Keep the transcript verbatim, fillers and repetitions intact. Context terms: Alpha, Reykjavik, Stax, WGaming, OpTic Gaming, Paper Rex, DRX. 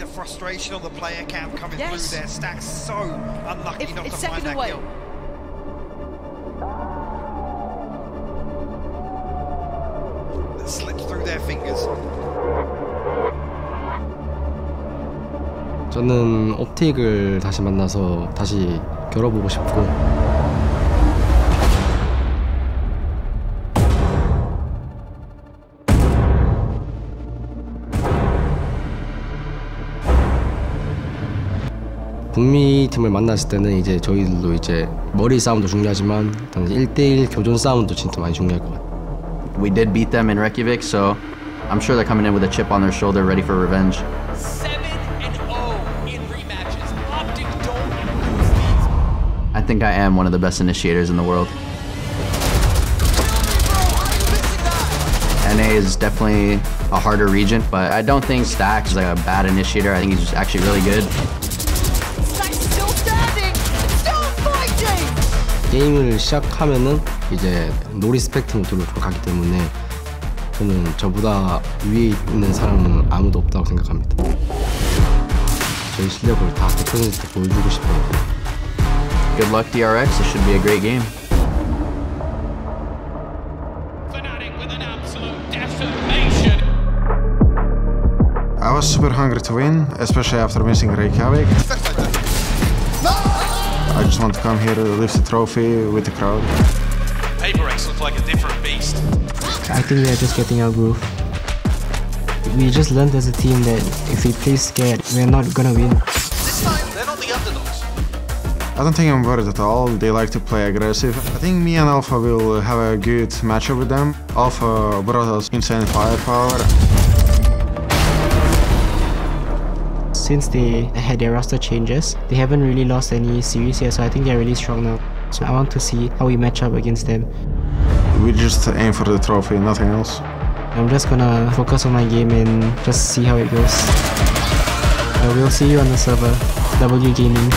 the frustration on the player cam coming yes. through there. Stack's so unlucky if, not to find that away. kill. That slipped through their fingers. 저는 옵틱을 다시 만나서 다시 겨뤄보고 싶고. 북미 팀을 만났을 때는 이제 저희들도 이제 머리 싸움도 중요하지만 일대일 교전 싸움도 진짜 많이 중요할 것 같아요. We did beat them in Reykjavik, so I'm sure they're coming in with a chip on their shoulder, ready for revenge. seven and oh in rematches. Optic don't lose these. I think I am one of the best initiators in the world. N A is definitely a harder region, but I don't think Stax is like a bad initiator. I think he's just actually really good. 게임을 시작하면은 이제 놀이 스펙트럼 으로 가기 때문에 저는 저보다 위에 있는 사람은 아무도 없다고 생각합니다. 저희 실력을 다 백퍼센트 보여주고 싶어요. Good luck D R X. This should be a great game. I was super hungry to win, especially after missing Reykjavik. I just want to come here to lift the trophy with the crowd. Paper Rex looks like a different beast. I think we are just getting our groove. We just learned as a team that if we play scared, we are not gonna win. This time, they're not the underdogs. I don't think I'm worried at all. They like to play aggressive. I think me and Alpha will have a good matchup with them. Alpha brought us insane firepower. Since they had their roster changes, they haven't really lost any series here, so I think they're really strong now. So I want to see how we match up against them. We just aim for the trophy, nothing else. I'm just gonna focus on my game and just see how it goes. I will see you on the server, W Gaming.